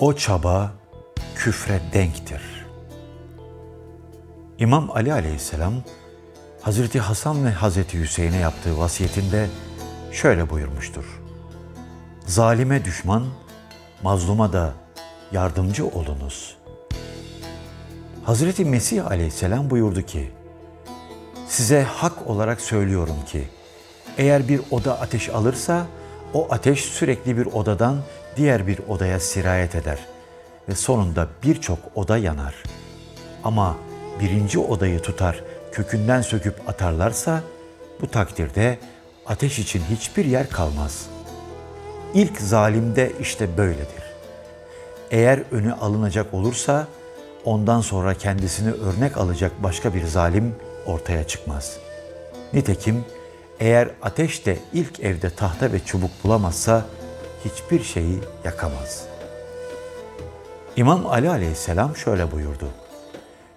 O çaba küfre denktir. İmam Ali aleyhisselam, Hazreti Hasan ve Hazreti Hüseyin'e yaptığı vasiyetinde şöyle buyurmuştur: "Zalime düşman, mazluma da yardımcı olunuz." Hazreti Mesih aleyhisselam buyurdu ki, "Size hak olarak söylüyorum ki, eğer bir oda ateş alırsa, o ateş sürekli bir odadan diğer bir odaya sirayet eder ve sonunda birçok oda yanar. Ama birinci odayı tutar, kökünden söküp atarlarsa, bu takdirde ateş için hiçbir yer kalmaz. İlk zalimde işte böyledir. Eğer önü alınacak olursa, ondan sonra kendisini örnek alacak başka bir zalim ortaya çıkmaz. Nitekim eğer ateş de ilk evde tahta ve çubuk bulamazsa hiçbir şeyi yakamaz." İmam Ali aleyhisselam şöyle buyurdu: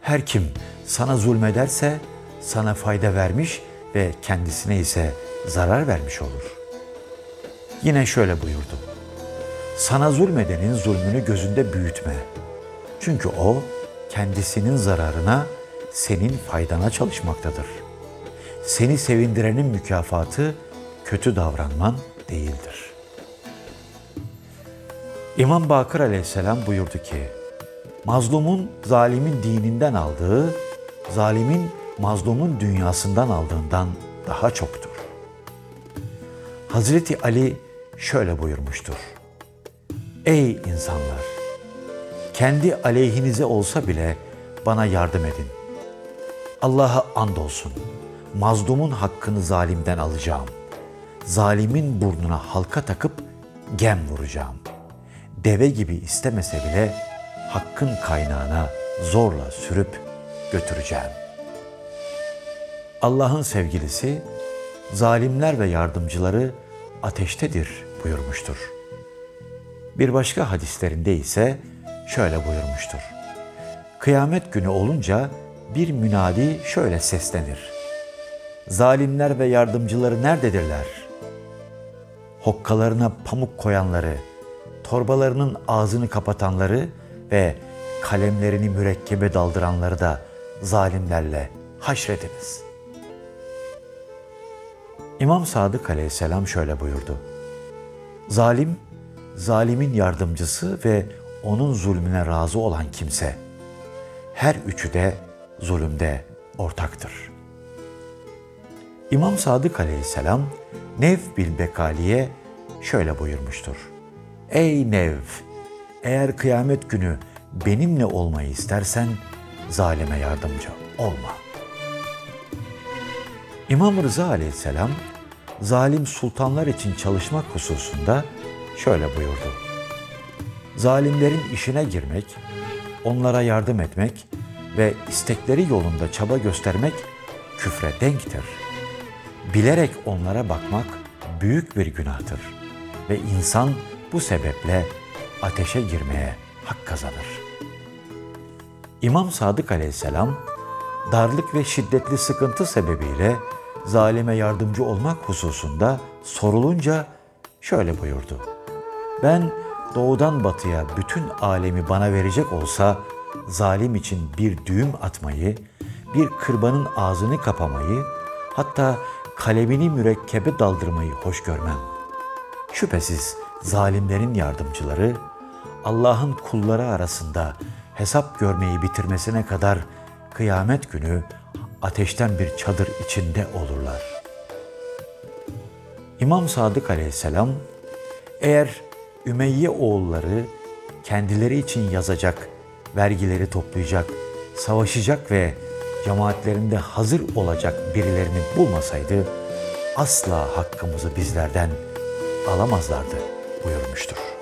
"Her kim sana zulmederse sana fayda vermiş ve kendisine ise zarar vermiş olur." Yine şöyle buyurdu: "Sana zulmedenin zulmünü gözünde büyütme. Çünkü o kendisinin zararına, senin faydana çalışmaktadır. Seni sevindirenin mükafatı kötü davranman değildir." İmam Bakır aleyhisselam buyurdu ki, "Mazlumun zalimin dininden aldığı, zalimin mazlumun dünyasından aldığından daha çoktur." Hazreti Ali şöyle buyurmuştur: "Ey insanlar! Kendi aleyhinize olsa bile bana yardım edin. Allah'a andolsun, mazlumun hakkını zalimden alacağım. Zalimin burnuna halka takıp gem vuracağım. Deve gibi istemese bile hakkın kaynağına zorla sürüp götüreceğim." Allah'ın sevgilisi, "Zalimler ve yardımcıları ateştedir" buyurmuştur. Bir başka hadislerinde ise şöyle buyurmuştur: "Kıyamet günü olunca bir münadi şöyle seslenir: Zalimler ve yardımcıları nerededirler? Hokkalarına pamuk koyanları, torbalarının ağzını kapatanları ve kalemlerini mürekkebe daldıranları da zalimlerle haşrediniz." İmam Sadık aleyhisselam şöyle buyurdu: "Zalim, zalimin yardımcısı ve onun zulmüne razı olan kimse. Her üçü de zulümde ortaktır." İmam Sadık aleyhisselam Nev bil Bekali'ye şöyle buyurmuştur: "Ey Nev! Eğer kıyamet günü benimle olmayı istersen zalime yardımcı olma." İmam Rıza aleyhisselam zalim sultanlar için çalışmak hususunda şöyle buyurdu: "Zalimlerin işine girmek, onlara yardım etmek ve istekleri yolunda çaba göstermek küfre denktir. Bilerek onlara bakmak büyük bir günahtır ve insan bu sebeple ateşe girmeye hak kazanır." İmam Sadık aleyhisselam, darlık ve şiddetli sıkıntı sebebiyle zalime yardımcı olmak hususunda sorulunca şöyle buyurdu: "Ben doğudan batıya bütün alemi bana verecek olsa, zalim için bir düğüm atmayı, bir kırbanın ağzını kapamayı, hatta kalemini mürekkebe daldırmayı hoş görmem. Şüphesiz zalimlerin yardımcıları, Allah'ın kulları arasında hesap görmeyi bitirmesine kadar kıyamet günü ateşten bir çadır içinde olurlar." İmam Sadık aleyhisselam, "Eğer Ümeyye oğulları kendileri için yazacak, vergileri toplayacak, savaşacak ve cemaatlerinde hazır olacak birilerini bulmasaydı asla hakkımızı bizlerden alamazlardı" buyurmuştur.